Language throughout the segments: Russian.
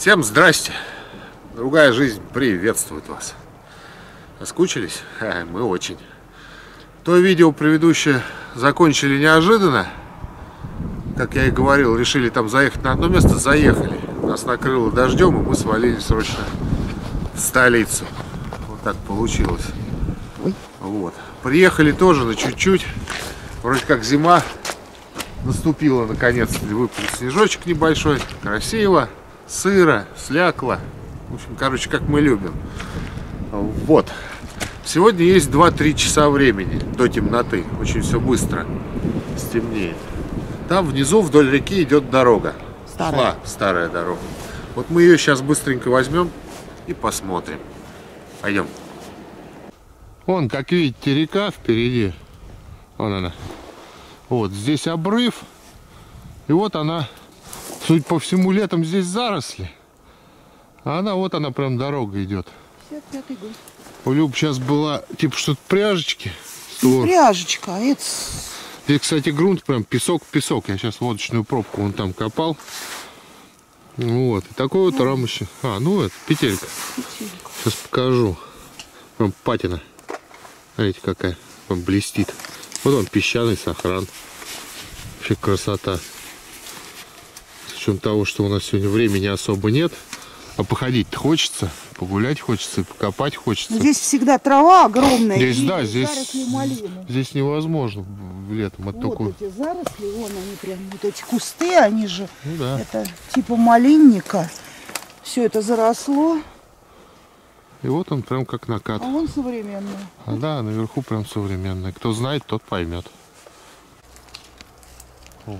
Всем здрасте! Другая жизнь приветствует вас! Соскучились? Мы очень. То видео предыдущее закончили неожиданно. Как я и говорил, решили там заехать на одно место, заехали. Нас накрыло дождем, и мы свалили срочно в столицу. Вот так получилось. Вот. Приехали тоже на чуть-чуть. Вроде как зима наступила наконец. Выпал снежочек небольшой. Красиво. Сыро, слякло. В общем, короче, как мы любим. Вот. Сегодня есть 2-3 часа времени до темноты. Очень все быстро стемнеет. Там внизу вдоль реки идет дорога. Старая дорога. Вот мы ее сейчас быстренько возьмем и посмотрим. Пойдем. Вон, как видите, река впереди. Вон она. Вот здесь обрыв. И вот она. Судя по всему, летом здесь заросли, а она, вот она прям дорога идет. 55-й год. У Любы сейчас была, типа, что-то пряжечки. Пряжечка, это... Здесь, кстати, грунт прям песок. Я сейчас лодочную пробку вон там копал. Вот, и такое вот рамыще. А, ну это, петелька. Сейчас покажу. Прям патина. Смотрите, какая, прям блестит. Вот он, песчаный сохран. Вообще красота. Причем того, что у нас сегодня времени особо нет, а походить-то хочется, погулять хочется, покопать хочется. Здесь всегда трава огромная. Здесь, да, здесь невозможно летом. Вот только... эти заросли, вон они прям, вот эти кусты, они же, ну, да. Это типа малинника. Все это заросло. И вот он прям как накат. А он современный. А да, наверху прям современный. Кто знает, тот поймет. О.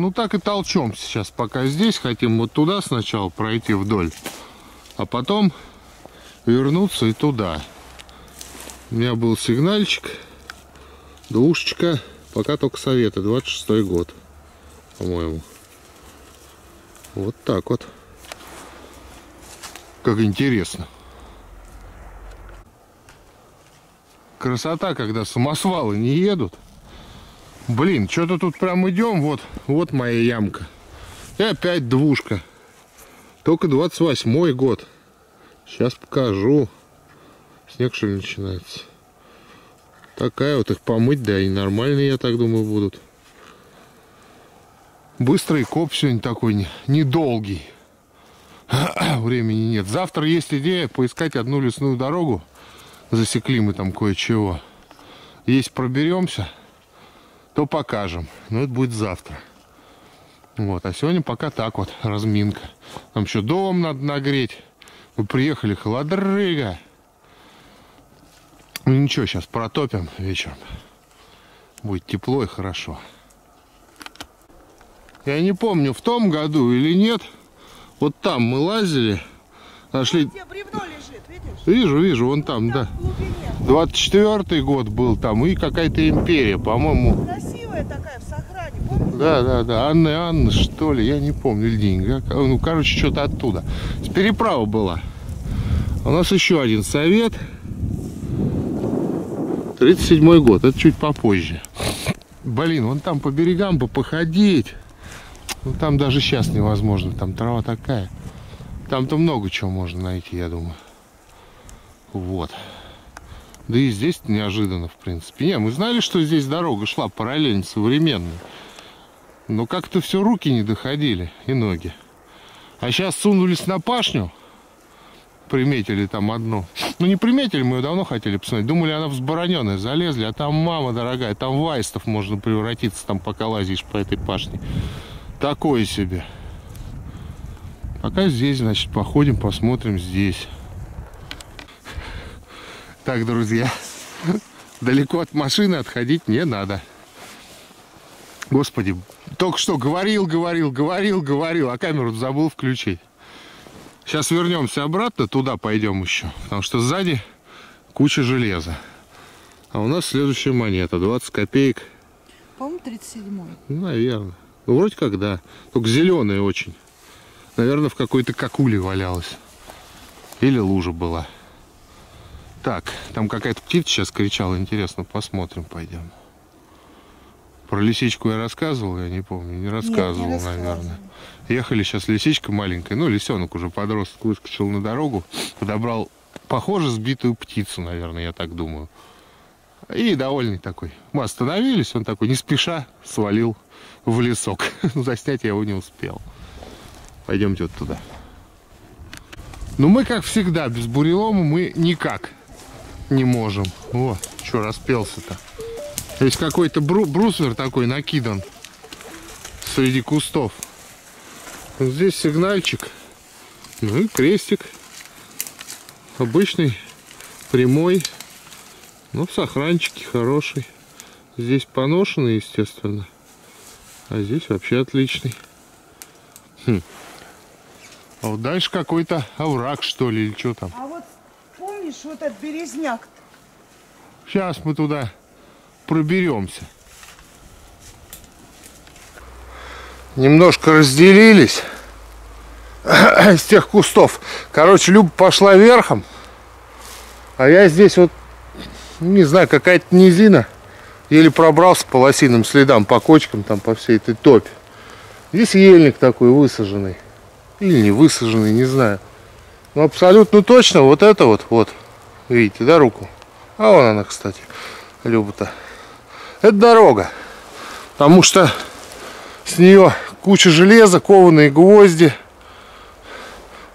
Ну так и толчемся сейчас, пока здесь. Хотим вот туда сначала пройти вдоль, а потом вернуться и туда. У меня был сигнальчик, двушечка, пока только советы, 26-й год, по-моему. Вот так вот. Как интересно. Красота, когда самосвалы не едут. Блин, что-то тут прям идем, вот моя ямка. И опять двушка. Только 28-й год. Сейчас покажу. Снег, что ли, начинается. Такая вот, их помыть, да, и нормальные, я так думаю, будут. Быстрый коп сегодня такой, недолгий. Времени нет. Завтра есть идея поискать одну лесную дорогу. Засекли мы там кое-чего. Есть, проберемся. То покажем, но это будет завтра. Вот, а сегодня пока так вот, разминка. Нам еще дом надо нагреть. Мы приехали, холодрыга. Ну ничего, сейчас протопим вечером. Будет тепло и хорошо. Я не помню, в том году или нет. Вот там мы лазили. Нашли... Где бревно лежит, видишь? Вижу, вон там, да. 24-й год был там, и какая-то империя, по-моему. Красивая такая, в сохране, помнишь? Да, Анна, что ли, я не помню, деньги. Ну, короче, что-то оттуда. С переправа была. У нас еще один совет. 37-й год, это чуть попозже. Блин, вон там по берегам бы походить. Ну, там даже сейчас невозможно, там трава такая. Там-то много чего можно найти, я думаю. Вот. Да и здесь неожиданно, в принципе. Не, мы знали, что здесь дорога шла параллельно современной. Но как-то все руки не доходили и ноги. А сейчас сунулись на пашню. Приметили там одну. Ну, не приметили, мы ее давно хотели посмотреть. Думали, она взбороненная. Залезли, а там, мама дорогая, там в аистов можно превратиться, там пока лазишь по этой пашне. Такое себе. Пока здесь, значит, походим, посмотрим здесь. Так, друзья, далеко от машины отходить не надо. Господи, только что говорил, а камеру забыл включить. Сейчас вернемся обратно, туда пойдем еще, потому что сзади куча железа. А у нас следующая монета, 20 копеек. По-моему, 37-й. Ну, наверное. Ну, вроде как, да. Только зеленая очень. Наверное, в какой-то какуле валялась. Или лужа была. Так, там какая-то птица сейчас кричала. Интересно, посмотрим, пойдем. Про лисичку я рассказывал, я не помню, не рассказывал. Нет, не рассказывал, наверное. Ехали сейчас, лисичка маленькая, ну, лисенок уже подросток, выскочил на дорогу, подобрал, похоже, сбитую птицу, наверное, я так думаю. И довольный такой. Мы остановились, он такой, не спеша, свалил в лесок. Заснять я его не успел. Пойдемте вот туда. Ну, мы, как всегда, без бурелома мы никак не можем. О, что распелся-то. Здесь какой-то брусвер такой накидан среди кустов. Вот здесь сигнальчик. Ну и крестик. Обычный, прямой. Ну, в сохранчике хороший. Здесь поношенный, естественно. А здесь вообще отличный. Хм. А вот дальше какой-то овраг, что ли, или что там. А вот помнишь вот этот березняк? Сейчас мы туда проберемся. Немножко разделились с тех кустов. Короче, Люба пошла верхом, а я здесь вот, не знаю, какая-то низина. Еле пробрался по лосиным следам, по кочкам, там, по всей этой топе. Здесь ельник такой высаженный. Или не высаженный, не знаю. Но абсолютно точно вот это вот, вот. Видите, да, руку? А вон она, кстати. Люба-то. Это дорога, потому что с нее куча железа, кованые гвозди,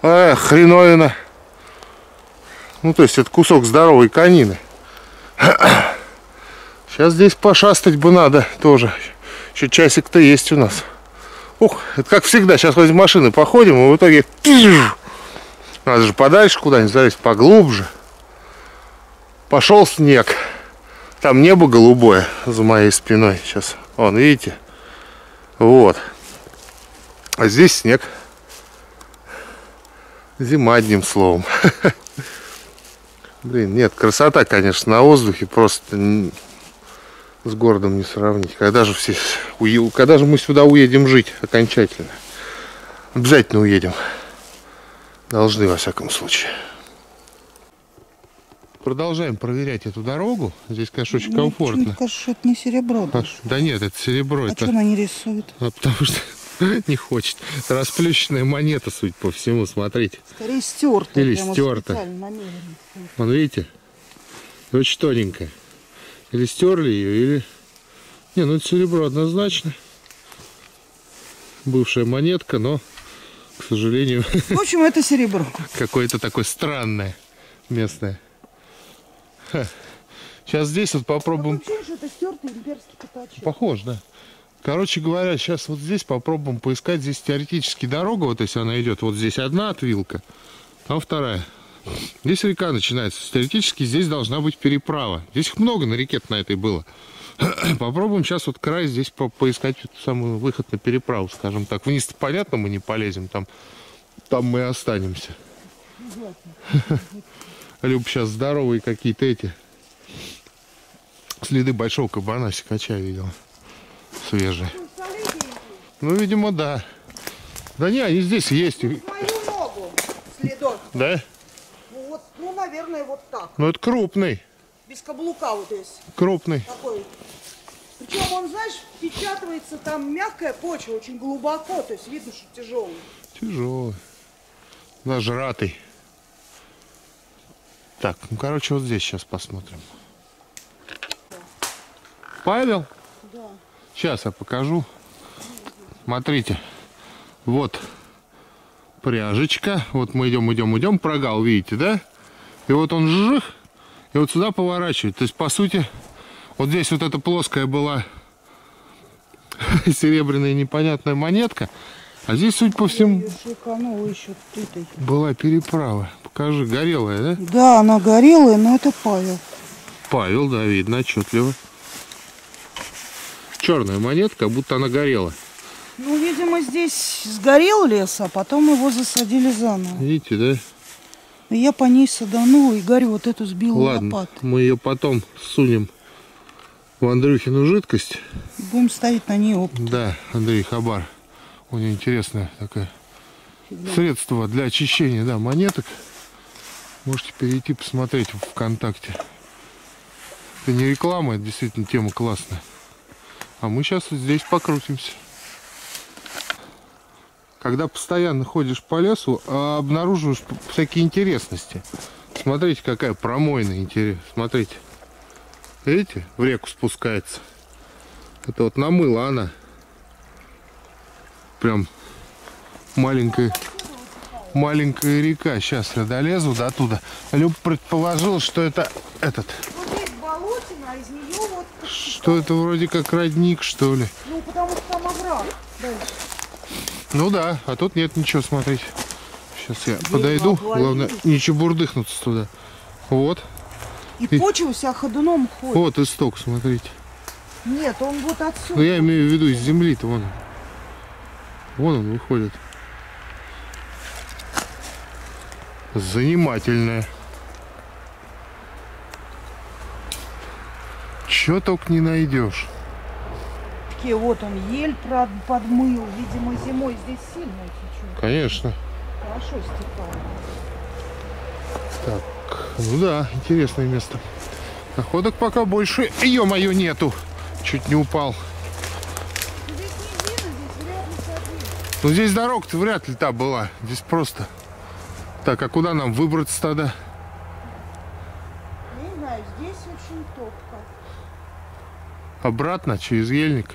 хреновина. Ну, то есть это кусок здоровой конины. Сейчас здесь пошастать бы надо тоже. Еще часик-то есть у нас. Ух, это как всегда, сейчас возле машины походим, и в итоге надо же подальше куда-нибудь залезть, поглубже. Пошел снег. Там небо голубое за моей спиной сейчас. Вон, видите? Вот. А здесь снег. Зима, одним словом. Блин, нет, красота, конечно, на воздухе просто с городом не сравнить. Когда же мы сюда уедем жить окончательно? Обязательно уедем. Должны, во всяком случае. Продолжаем проверять эту дорогу. Здесь, конечно, очень комфортно. Мне кажется, что это не серебро. Да нет, это серебро. А что она не рисует? Потому что не хочет. Это расплющенная монета, судя по всему, смотрите. Скорее стерта. Или стерта. Вон, видите? Очень тоненькая. Или стерли ее, или... Не, ну это серебро однозначно. Бывшая монетка, но, к сожалению... В общем, это серебро. Какое-то такое странное местное. Сейчас здесь вот попробуем. Похож, да. Короче говоря, сейчас вот здесь попробуем поискать. Здесь теоретически дорога, вот если она идет, вот здесь одна отвилка, там вторая. Здесь река начинается. Теоретически здесь должна быть переправа. Здесь их много на реке на этой было. Попробуем сейчас вот край здесь поискать самый выход на переправу, скажем так. Вниз-то понятно, мы не полезем, там мы и останемся. Люб сейчас здоровые какие-то эти следы большого кабана, сикача видел, свежие. Ну, видимо, да. Да не, они здесь есть. Мою ногу следок. Да? Ну, вот, ну, наверное, вот так. Ну, это крупный. Без каблука вот здесь. Крупный. Такой. Причем он, знаешь, впечатывается, там мягкая почва, очень глубоко, то есть видно, что тяжелый. Тяжелый. Нажратый. Так, ну, короче, вот здесь сейчас посмотрим. Павел? Да. Сейчас я покажу. Смотрите. Вот пряжечка. Вот мы идем. Прогал, видите, да? И вот он жжих. И вот сюда поворачивает. То есть, по сути, вот здесь вот эта плоская была серебряная непонятная монетка. А здесь, судя по всему, была переправа. Покажи, горелая, да? Да, она горелая, но это Павел. Павел, да, видно отчетливо. Черная монетка, как будто она горела. Ну, видимо, здесь сгорел лес, а потом его засадили заново. Видите, да? Я по ней саданула и горю, вот эту сбила лопатой. Мы ее потом сунем в Андрюхину жидкость. Будем ставить на ней опыт. Да, Андрей Хабар. У нее интересное такое средство для очищения, да, монеток. Можете перейти посмотреть в ВКонтакте. Это не реклама, это действительно тема классная. А мы сейчас вот здесь покрутимся. Когда постоянно ходишь по лесу, обнаруживаешь всякие интересности. Смотрите, какая промойная интересная. Смотрите. Видите, в реку спускается. Это вот намыла она. Прям маленькая река. Сейчас я долезу до туда. Люба предположила, что это этот. Вот есть болотина, а из нее вот... Что это вроде как родник, что ли? Ну, потому что там овраг дальше. Ну да, а тут нет ничего, смотрите. Сейчас я подойду, главное не чебурдыхнуться туда. Вот. И почва у себя ходуном ходит. Вот исток, смотрите. Нет, он вот отсюда. Ну я имею в виду из земли-то вон. Вон он выходит. Занимательное. Чего только не найдешь. Вот он ель подмыл, видимо, зимой здесь сильно течет. Конечно. Хорошо стекало. Так, ну да, интересное место. Находок пока больше, ё-моё, нету. Чуть не упал. Здесь не видно, здесь вряд ли садились. Ну здесь дорога-то вряд ли та была. Здесь просто. Так, а куда нам выбраться тогда? Не знаю, здесь очень топко. Обратно через ельник.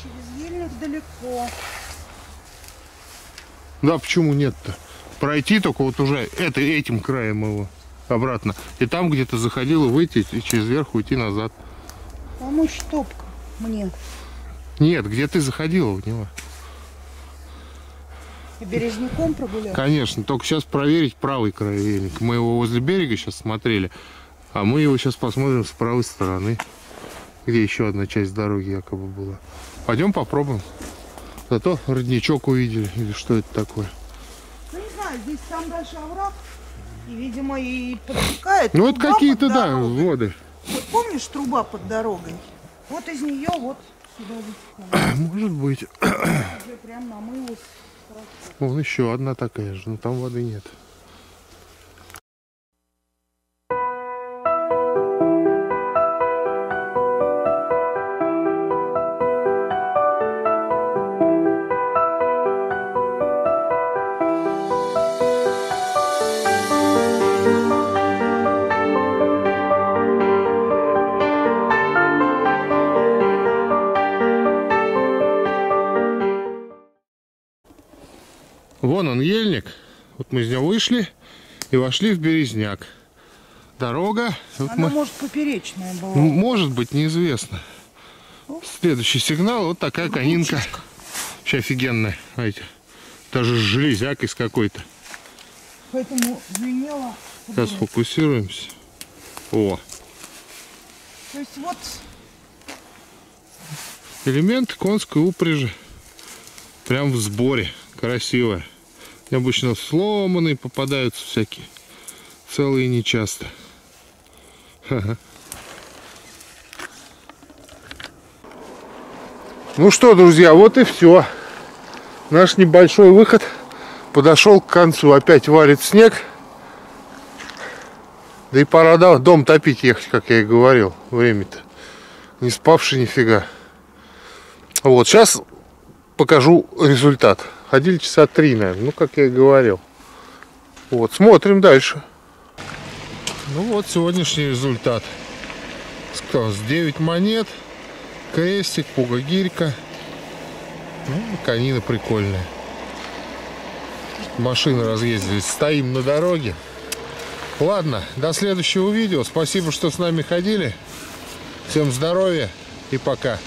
Через ельник далеко. Да, почему нет-то? Пройти только вот уже этим краем его обратно. И там где-то заходила, выйти и через верх уйти назад. Там уж топка мне. Нет, где ты заходила в него. И березняком прогуляла? Конечно, только сейчас проверить правый край ельника. Мы его возле берега сейчас смотрели, а мы его сейчас посмотрим с правой стороны. Где еще одна часть дороги якобы была. Пойдем попробуем. Зато родничок увидели. Или что это такое? Ну не знаю, здесь там дальше овраг. И, видимо, и протекает. Ну вот какие-то, да, воды. Вот помнишь, труба под дорогой? Вот из нее вот сюда вытекает. Может быть. Уже прям намылась. Вон еще одна такая же, но там воды нет. Вон он, ельник. Вот мы из него вышли и вошли в березняк. Дорога... Она вот может поперечная была. Может быть, неизвестно. О. Следующий сигнал. Вот такая конинка. Вообще офигенная. Знаете, даже с железякой с какой-то. Поэтому звенело. Сейчас фокусируемся. О! То есть вот... Элемент конской упряжи. Прям в сборе. Красивая. Обычно сломанные попадаются всякие. Целые нечасто. Ха-ха. Ну что, друзья, вот и все. Наш небольшой выход подошел к концу. Опять валит снег. Да и пора дом топить ехать, как я и говорил. Время-то. Не спавший нифига. Вот, сейчас покажу результат. Ходили часа 3, наверное, ну, как я и говорил. Вот, смотрим дальше. Ну вот сегодняшний результат. Сказалось, 9 монет, крестик, пуга-гирька. Ну, конина прикольная. Машины разъездились, стоим на дороге. Ладно, до следующего видео. Спасибо, что с нами ходили. Всем здоровья и пока.